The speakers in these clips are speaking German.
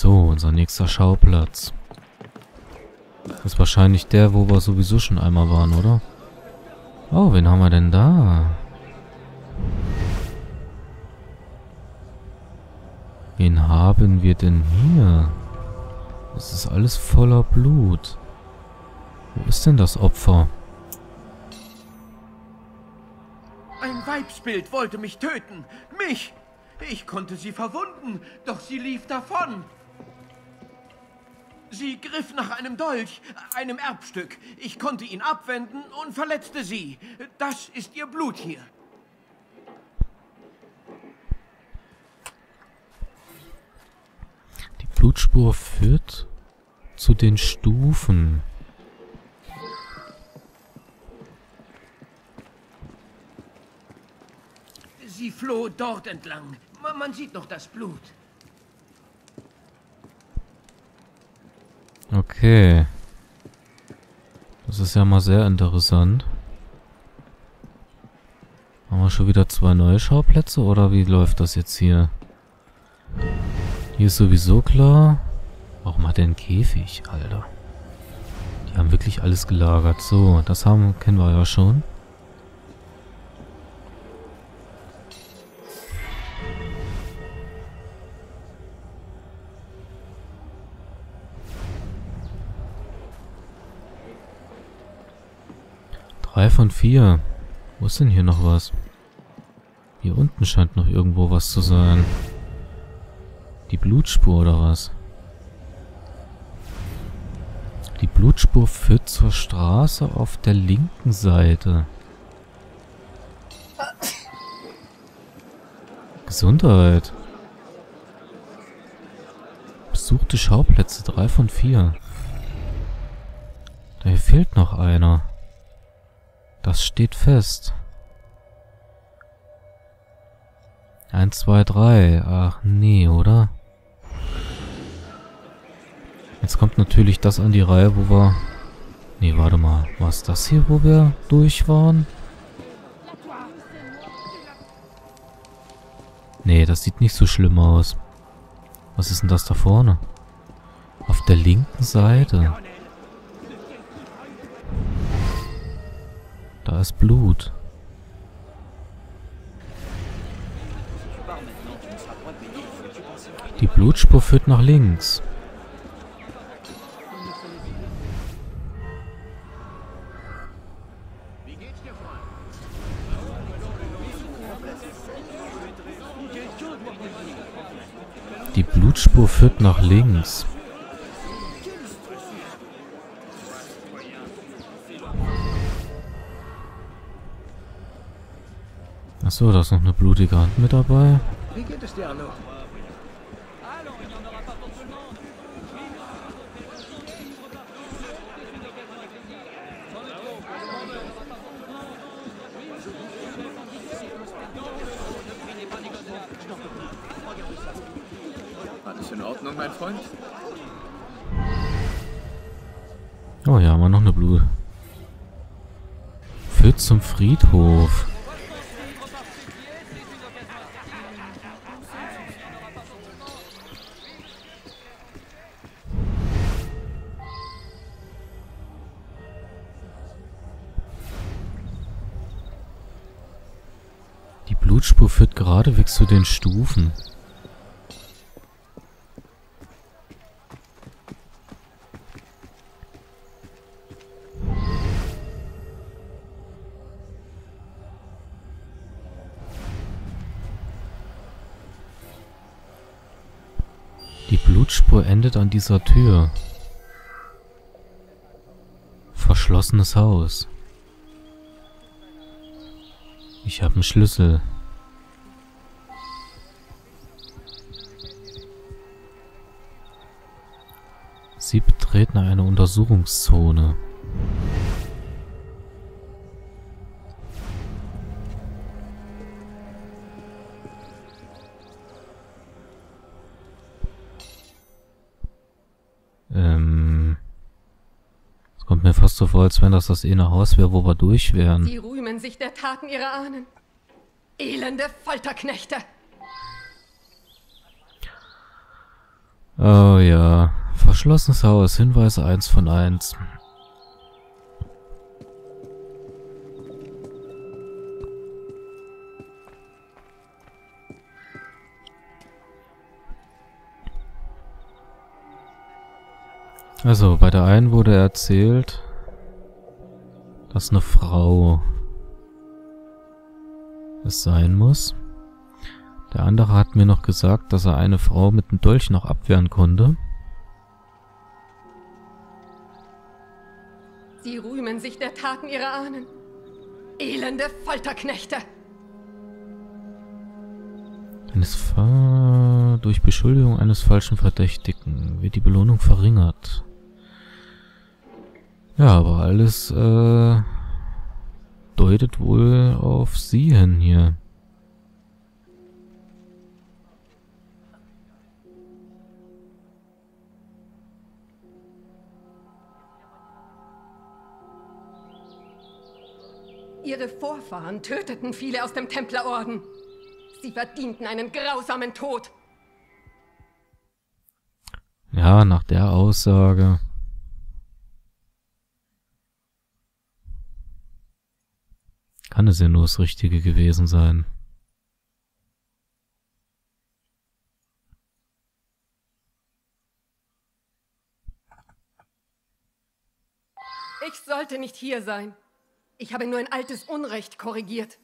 So, unser nächster Schauplatz. Das ist wahrscheinlich der, wo wir sowieso schon einmal waren, oder? Oh, wen haben wir denn da? Wen haben wir denn hier? Das ist alles voller Blut. Wo ist denn das Opfer? Ein Weibsbild wollte mich töten. Mich! Ich konnte sie verwunden, doch sie lief davon. Sie griff nach einem Dolch, einem Erbstück. Ich konnte ihn abwenden und verletzte sie. Das ist ihr Blut hier. Die Blutspur führt zu den Stufen. Sie floh dort entlang. Man sieht noch das Blut. Okay. Das ist ja mal sehr interessant. Haben wir schon wieder zwei neue Schauplätze oder wie läuft das jetzt hier? Hier ist sowieso klar. Warum hat er einen Käfig, Alter? Die haben wirklich alles gelagert. So, das kennen wir ja schon. Von 4. Wo ist denn hier noch was? Hier unten scheint noch irgendwo was zu sein. Die Blutspur oder was? Die Blutspur führt zur Straße auf der linken Seite. Gesundheit. Besuchte Schauplätze 3 von 4. Da hier fehlt noch einer. Das steht fest. 1, 2, 3. Ach, nee, oder? Jetzt kommt natürlich das an die Reihe, wo wir... Nee, warte mal. War es das hier, wo wir durch waren? Nee, das sieht nicht so schlimm aus. Was ist denn das da vorne? Auf der linken Seite. Da ist Blut. Die Blutspur führt nach links. Die Blutspur führt nach links. Achso, da ist noch eine blutige Hand mit dabei. Wie geht es dir, Arno? Alles in Ordnung, mein Freund? Oh ja, haben wir noch eine Blut. Führt zum Friedhof. Blutspur führt geradewegs zu den Stufen. Die Blutspur endet an dieser Tür. Verschlossenes Haus. Ich habe einen Schlüssel. Sie betreten eine Untersuchungszone. Es kommt mir fast so vor, als wenn das eine Haus wäre, wo wir durch wären. Sie rühmen sich der Taten ihrer Ahnen. Elende Folterknechte. Oh ja. Verschlossenes Haus. Hinweis 1 von 1. Also, bei der einen wurde erzählt, dass eine Frau es sein muss. Der andere hat mir noch gesagt, dass er eine Frau mit einem Dolch noch abwehren konnte. Sie rühmen sich der Taten ihrer Ahnen. Elende Folterknechte! Durch Beschuldigung eines falschen Verdächtigen wird die Belohnung verringert. Ja, aber alles deutet wohl auf sie hin hier. Ihre Vorfahren töteten viele aus dem Templerorden. Sie verdienten einen grausamen Tod. Ja, nach der Aussage. Kann es ja nur das Richtige gewesen sein. Ich sollte nicht hier sein. Ich habe nur ein altes Unrecht korrigiert.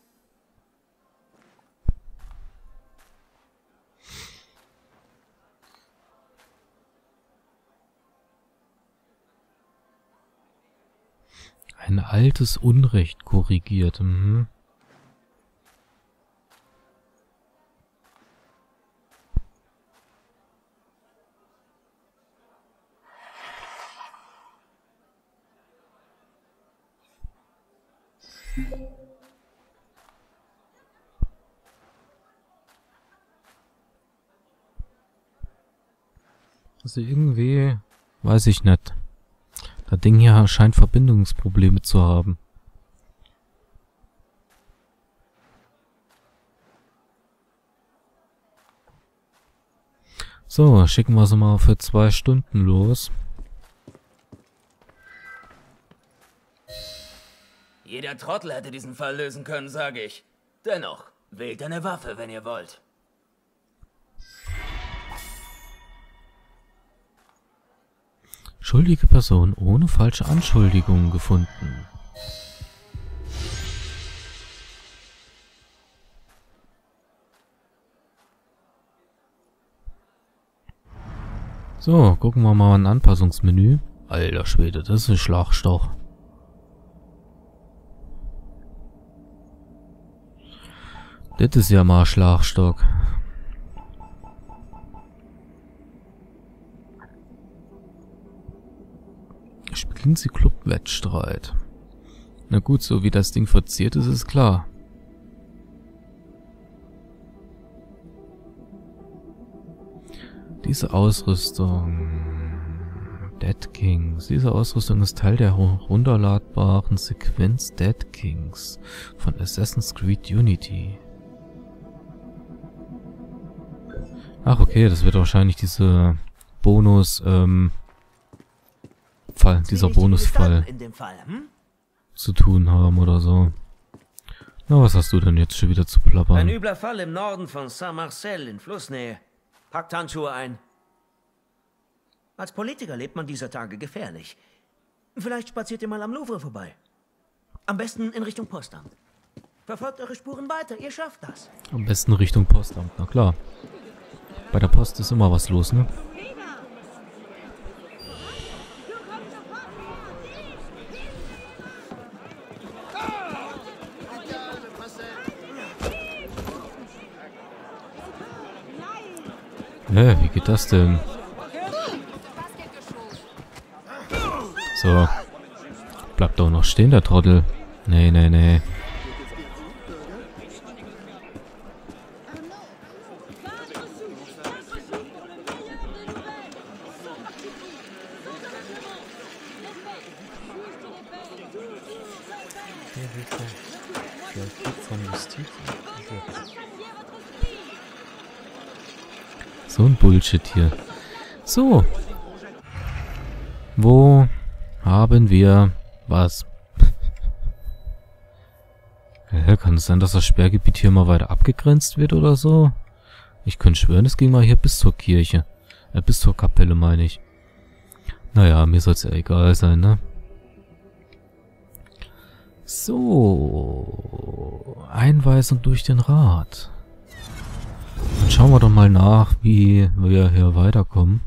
Ein altes Unrecht korrigiert. Mhm. Also irgendwie weiß ich nicht. Das Ding hier scheint Verbindungsprobleme zu haben. So, schicken wir sie mal für 2 Stunden los. Jeder Trottel hätte diesen Fall lösen können, sage ich. Dennoch, wählt eine Waffe, wenn ihr wollt. Schuldige Person ohne falsche Anschuldigungen gefunden. So, gucken wir mal ein Anpassungsmenü. Alter Schwede, das ist ein Schlagstoch. Das ist ja mal Schlagstock. Spielen Sie Clubwettstreit. Na gut, so wie das Ding verziert ist, ist klar. Diese Ausrüstung. Dead Kings. Diese Ausrüstung ist Teil der herunterladbaren Sequenz Dead Kings von Assassin's Creed Unity. Ach okay, das wird wahrscheinlich diese Bonus, dieser Bonusfall zu tun haben oder so. Na, was hast du denn jetzt schon wieder zu plappern? Ein übler Fall im Norden von Saint-Marcel in Flussnähe. Packt Handschuhe ein. Als Politiker lebt man dieser Tage gefährlich. Vielleicht spaziert ihr mal am Louvre vorbei. Am besten in Richtung Postamt. Verfolgt eure Spuren weiter, ihr schafft das. Am besten Richtung Postamt, na klar. Bei der Post ist immer was los, ne? Hä, wie geht das denn? So. Bleibt doch noch stehen, der Trottel. Nee, nee, nee. So ein Bullshit hier. So. Wo haben wir was? Ja, kann es sein, dass das Sperrgebiet hier mal weiter abgegrenzt wird oder so? Ich könnte schwören, es ging mal hier bis zur Kirche. Bis zur Kapelle, meine ich. Naja, mir soll es ja egal sein, ne? So. Einweisung durch den Rat. Dann schauen wir doch mal nach, wie wir hier weiterkommen.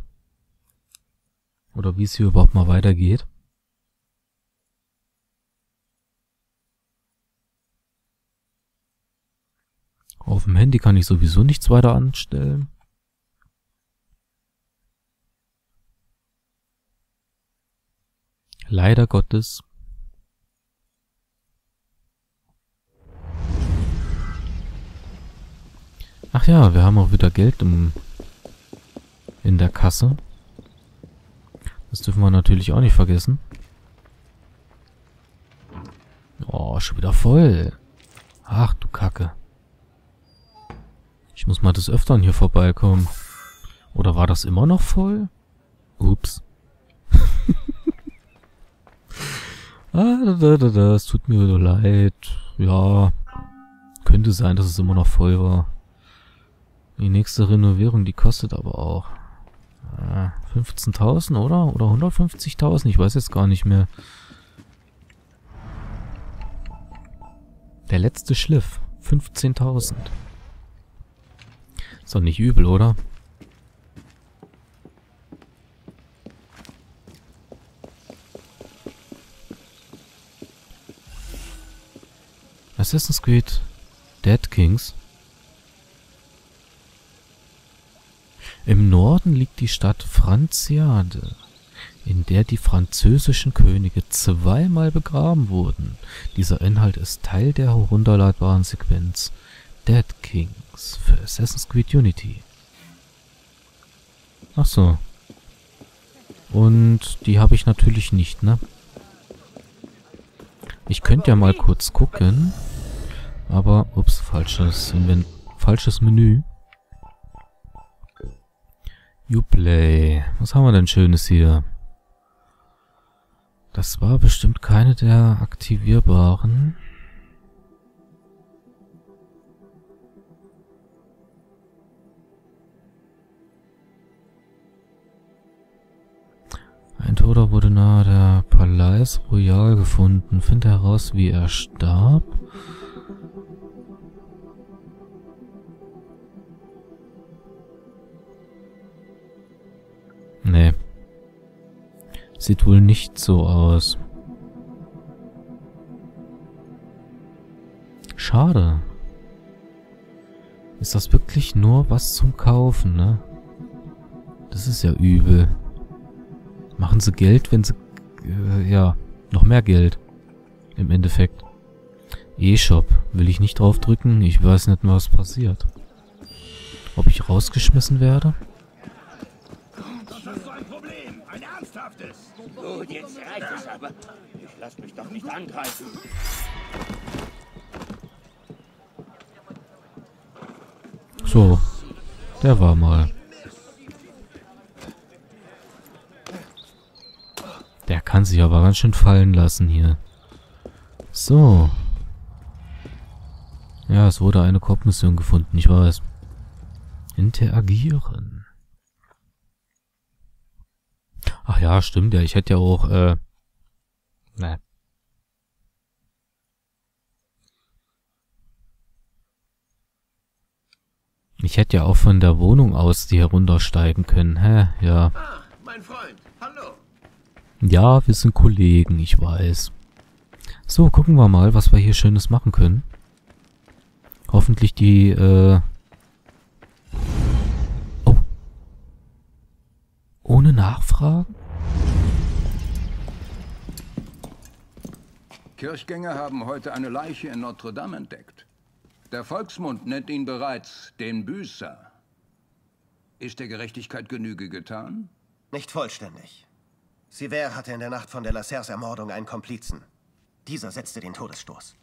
Oder wie es hier überhaupt mal weitergeht. Auf dem Handy kann ich sowieso nichts weiter anstellen. Leider Gottes. Ach ja, wir haben auch wieder Geld in der Kasse. Das dürfen wir natürlich auch nicht vergessen. Oh, schon wieder voll. Ach du Kacke. Ich muss mal des Öfteren hier vorbeikommen. Oder war das immer noch voll? Ups. Es tut mir wieder leid. Ja, könnte sein, dass es immer noch voll war. Die nächste Renovierung, die kostet aber auch 15.000, oder? Oder 150.000? Ich weiß jetzt gar nicht mehr. Der letzte Schliff. 15.000. Ist doch nicht übel, oder? Assassin's Creed Dead Kings. Im Norden liegt die Stadt Franciade, in der die französischen Könige zweimal begraben wurden. Dieser Inhalt ist Teil der herunterladbaren Sequenz Dead Kings für Assassin's Creed Unity. Ach so. Und die habe ich natürlich nicht, ne? Ich könnte ja mal kurz gucken, aber, ups, falsches Menü. Uplay. Was haben wir denn Schönes hier? Das war bestimmt keine der aktivierbaren. Ein Toter wurde nahe der Palais Royal gefunden. Finde heraus, wie er starb. Nee. Sieht wohl nicht so aus. Schade. Ist das wirklich nur was zum Kaufen, ne? Das ist ja übel. Machen sie Geld, wenn sie... ja, noch mehr Geld. Im Endeffekt. E-Shop. Will ich nicht drauf drücken. Ich weiß nicht mehr, was passiert. Ob ich rausgeschmissen werde? Gut, jetzt reicht es aber. Ich lass mich doch nicht angreifen. So, der war mal. Der kann sich aber ganz schön fallen lassen hier. So. Ja, es wurde eine Korbmission gefunden, ich weiß. Interagieren. Ach ja, stimmt ja. Ich hätte ja auch, ne. Ich hätte ja auch von der Wohnung aus die heruntersteigen können. Hä? Ja. Ach, mein Freund. Hallo. Ja, wir sind Kollegen, ich weiß. So, gucken wir mal, was wir hier Schönes machen können. Hoffentlich die, ohne Nachfragen? Kirchgänger haben heute eine Leiche in Notre-Dame entdeckt. Der Volksmund nennt ihn bereits den Büßer. Ist der Gerechtigkeit Genüge getan? Nicht vollständig. Sivert hatte in der Nacht von de la Serres Ermordung einen Komplizen. Dieser setzte den Todesstoß.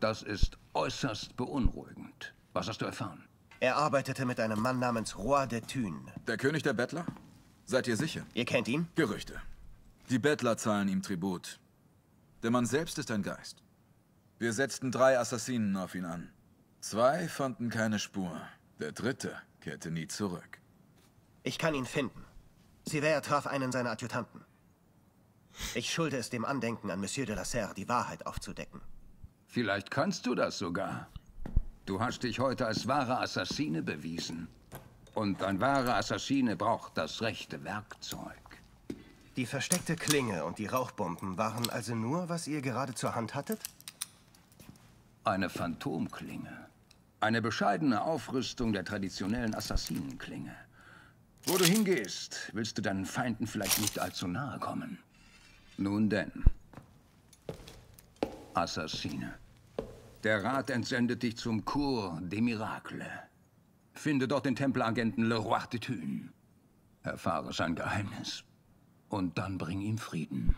Das ist äußerst beunruhigend. Was hast du erfahren? Er arbeitete mit einem Mann namens Roi des Thunes. Der König der Bettler? Seid ihr sicher? Ihr kennt ihn? Gerüchte. Die Bettler zahlen ihm Tribut. Der Mann selbst ist ein Geist. Wir setzten 3 Assassinen auf ihn an. 2 fanden keine Spur. Der 3. kehrte nie zurück. Ich kann ihn finden. Sivert traf einen seiner Adjutanten. Ich schulde es dem Andenken an Monsieur de la Serre, die Wahrheit aufzudecken. Vielleicht kannst du das sogar. Du hast dich heute als wahre Assassine bewiesen. Und ein wahrer Assassine braucht das rechte Werkzeug. Die versteckte Klinge und die Rauchbomben waren also nur, was ihr gerade zur Hand hattet? Eine Phantomklinge. Eine bescheidene Aufrüstung der traditionellen Assassinenklinge. Wo du hingehst, willst du deinen Feinden vielleicht nicht allzu nahe kommen. Nun denn, Assassine, der Rat entsendet dich zum Cour des Miracles. Finde dort den Templeragenten le Roi des Thunes. Erfahre sein Geheimnis und dann bring ihm Frieden.